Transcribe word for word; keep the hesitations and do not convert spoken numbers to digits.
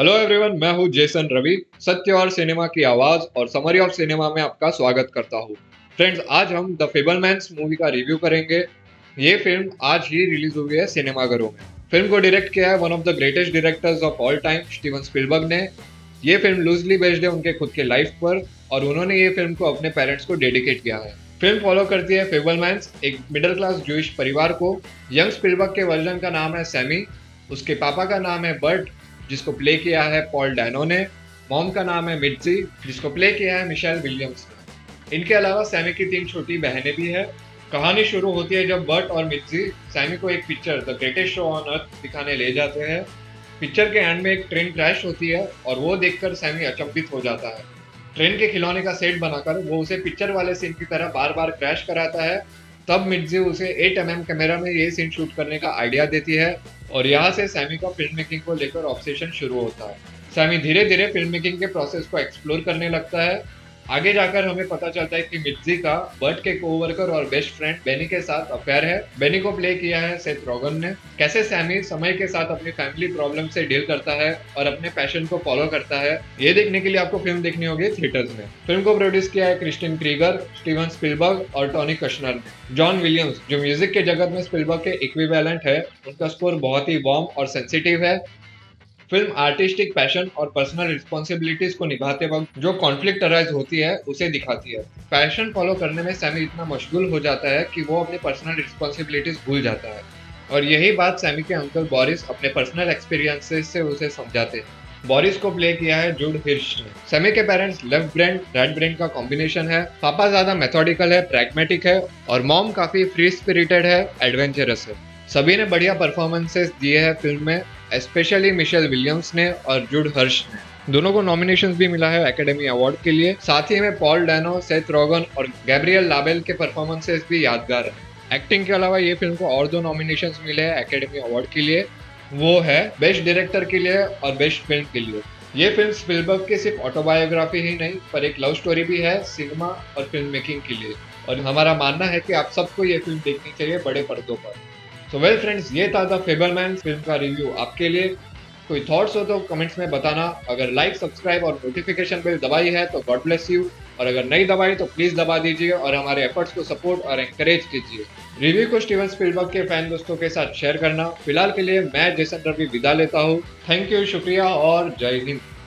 Hello everyone, मैं हूं Jason Ravi, सत्य और सिनेमा की आवाज और समरी ऑफ सिनेमा में आपका स्वागत करता हूं। फ्रेंड्स, आज हम द फेबलमैन्स मूवी का रिव्यू करेंगे। ये फिल्म आज ही रिलीज हुई है सिनेमाघरों में। फिल्म को डायरेक्ट किया है one of the greatest directors of all time Steven Spielberg ने। ये फिल्म लूजली बेस्ड है उनके खुद के लाइफ पर और उन्होंने ये फिल्म को अपने पेरेंट्स को डेडिकेट किया है। फिल्म फॉलो करती है फेबलमैन्स, एक मिडिल क्लास जूइश परिवार को। यंग स्पीलबर्ग के वर्जन का नाम है सैमी, उसके पापा का नाम है बर्ट जिसको प्ले किया है पॉल डैनो ने, मॉम का नाम है मिट्जी जिसको प्ले किया है मिशेल विलियम्स ने। इनके अलावा सैमी की तीन छोटी बहनें भी है। कहानी शुरू होती है जब बर्ट और मिट्जी सैमी को एक picture the greatest show on Earth दिखाने ले जाते हैं। पिक्चर के एंड में एक ट्रेन क्रैश होती है और वो देखकर सैमी अचंभित हो जाता है। ट्रेन के खिलौने का सेट बनाकर वो उसे पिक्चर वाले सीन की तरह बार बार क्रैश कराता है। तब मिट्जी उसे एट एम एम कैमरा में ये सीन शूट करने का आइडिया देती है और यहाँ से सैमी का फिल्म मेकिंग को लेकर ऑब्सेशन शुरू होता है। सैमी धीरे धीरे फिल्म मेकिंग के प्रोसेस को एक्सप्लोर करने लगता है। आगे जाकर हमें पता चलता है कि मिट्जी का बर्ट के कोवर्कर और बेस्ट फ्रेंड बेनी के साथ अफेयर है। बेनी को प्ले किया है सेथ रॉगन ने। कैसे सैमी समय के साथ अपनी फैमिली प्रॉब्लम से डील करता है और अपने पैशन को फॉलो करता है, ये देखने के लिए आपको फिल्म देखनी होगी थिएटर्स में। फिल्म को प्रोड्यूस किया है क्रिस्टिन क्रीगर, स्टीवन स्पीलबर्ग और टॉनी कुशनर ने। जॉन विलियम्स, जो म्यूजिक के जगत में स्पीलबर्ग के इक्विवेलेंट है, उनका स्कोर बहुत ही वार्म और सेंसिटिव है। फिल्म आर्टिस्टिक पैशन और पर्सनल रिस्पॉन्सिबिलिटीज को निभाते वक्त जो कॉन्फ्लिक्ट अराइज होती है उसे दिखाती है। पैशन फॉलो करने में सैमी इतना मशगूल हो जाता है कि वो अपनी पर्सनल रिस्पॉन्सिबिलिटीज भूल जाता है और यही बात सैमी के अंकल बोरिस अपने पर्सनल एक्सपीरियंसेस से उसे समझाते हैं। बोरिस को प्ले किया है जूड हिर्श ने। सैमी के parents left brain right brain का कॉम्बिनेशन है। पापा ज्यादा मेथोडिकल है, प्रैग्मेटिक है और मॉम काफी फ्री स्पिरिटेड है, एडवेंचरस है। सभी ने बढ़िया परफॉर्मेंसेस दिए हैं फिल्म में, स्पेशली मिशेल विलियम्स ने और जूड हर्ष ने। दोनों को नॉमिनेशंस भी मिला है एकेडमी अवार्ड के लिए। साथ ही में पॉल डैनो, सेथ रॉगन और गैब्रियल लाबेल के परफॉर्मेंसेस भी यादगार हैं। एक्टिंग के अलावा ये फिल्म को और दो नॉमिनेशंस मिले हैं एकेडमी अवार्ड के लिए, वो है बेस्ट डायरेक्टर के लिए और बेस्ट फिल्म के लिए। ये फिल्म स्पीलबर्ग के सिर्फ ऑटोबायोग्राफी ही नहीं पर एक लव स्टोरी भी है सिनेमा और फिल्म मेकिंग के लिए, और हमारा मानना है कि आप सबको ये फिल्म देखनी चाहिए बड़े पर्दों पर। सो वेल फ्रेंड्स, ये था द फेबलमैन्स फिल्म का रिव्यू। आपके लिए कोई थॉट्स हो तो कमेंट्स में बताना। अगर लाइक, सब्सक्राइब और नोटिफिकेशन बेल दबाई है तो गॉड ब्लेस यू, और अगर नहीं दबाई तो प्लीज़ दबा दीजिए और हमारे एफर्ट्स को सपोर्ट और एनकरेज कीजिए। रिव्यू को स्टीवन स्पीलबर्ग के फैन दोस्तों के साथ शेयर करना। फिलहाल के लिए मैं जेसन रवि विदा लेता हूँ। थैंक यू, शुक्रिया और जय हिंद।